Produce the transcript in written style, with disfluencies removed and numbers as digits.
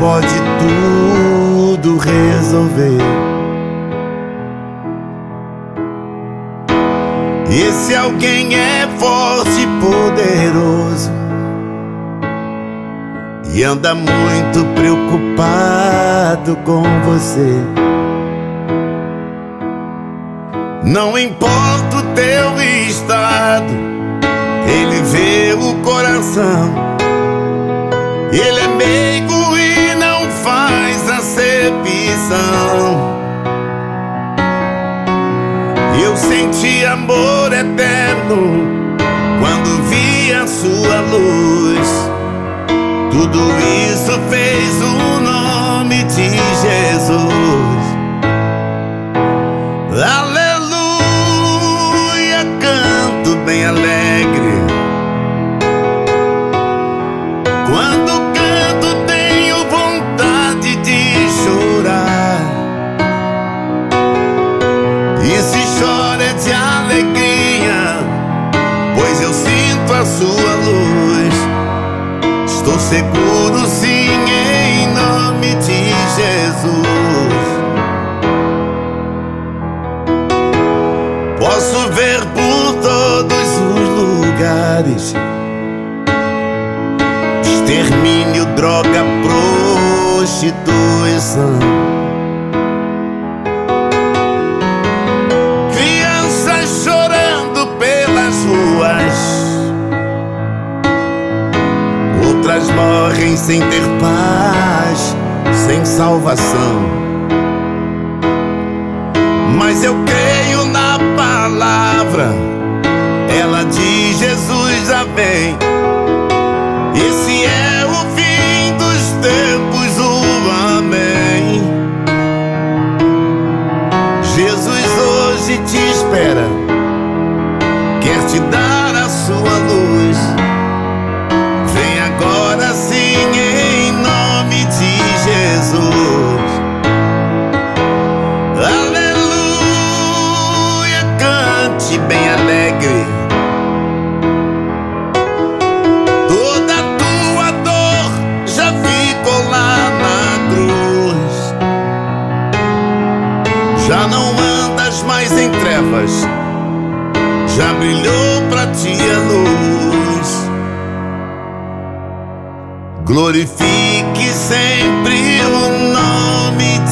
pode tudo resolver. Esse alguém é forte e poderoso e anda muito preocupado com você. Não importa o teu estado, ele vê o coração. Ele é meigo e não faz acepção. Eu senti amor eterno quando vi a sua luz. Tudo isso fez o nome de Jesus. Aleluia, canto bem alegre. Quando canto tenho vontade de chorar. E se choro é de alegria, pois eu sinto a sua luz. Estou seguro, sim, em nome de Jesus. Posso ver por todos os lugares extermínio, droga, prostituição. Crianças chorando pelas ruas, outras morrem sem ter paz, sem salvação. Mas eu creio na palavra, ela diz: Jesus já vem. Esse é o fim dos tempos, o amém. Jesus hoje te espera, quer te dar a sua luz. Agora sim, em nome de Jesus. Aleluia, cante bem alegre. Toda a tua dor já ficou lá na cruz. Já não andas mais em trevas, já brilhou pra ti a luz. Glorifique sempre o nome de